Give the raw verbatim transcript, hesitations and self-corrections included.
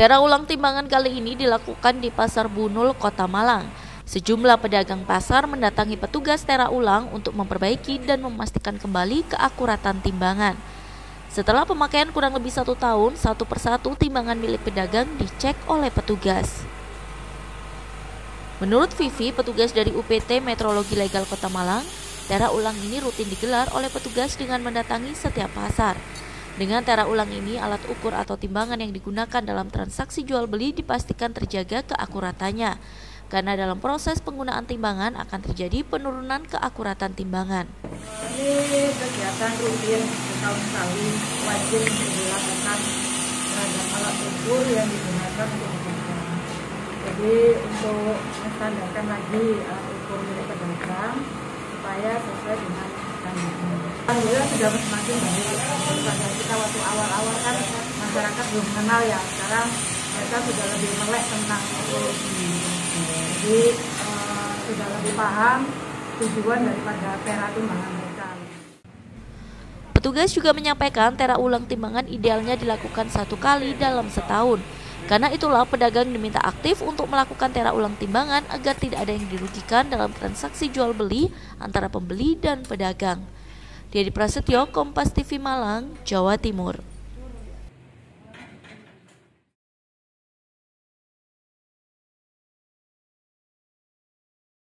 Tera ulang timbangan kali ini dilakukan di Pasar Bunul, Kota Malang. Sejumlah pedagang pasar mendatangi petugas tera ulang untuk memperbaiki dan memastikan kembali keakuratan timbangan. Setelah pemakaian kurang lebih satu tahun, satu persatu timbangan milik pedagang dicek oleh petugas. Menurut Fifi, petugas dari U P T Metrologi Legal Kota Malang, tera ulang ini rutin digelar oleh petugas dengan mendatangi setiap pasar. Dengan tera ulang ini, alat ukur atau timbangan yang digunakan dalam transaksi jual-beli dipastikan terjaga keakuratannya, karena dalam proses penggunaan timbangan akan terjadi penurunan keakuratan timbangan. Ini kegiatan rutin setahun sekali wajib dilakukan terhadap alat ukur yang digunakan untuk pedagang. Jadi untuk menstandarkan lagi alat ukur milik pedagang supaya sesuai dengan standar. Alhamdulillah sudah semakin baik. Kita waktu awal-awal kan masyarakat belum kenal ya. Sekarang mereka sudah lebih melek tentang teknologi. Jadi uh, sudah lebih paham tujuan daripada tera timbangan mereka. Petugas juga menyampaikan tera ulang timbangan idealnya dilakukan satu kali dalam setahun. Karena itulah pedagang diminta aktif untuk melakukan tera ulang timbangan agar tidak ada yang dirugikan dalam transaksi jual beli antara pembeli dan pedagang. Adi Prasetyo, Kompas T V Malang, Jawa Timur.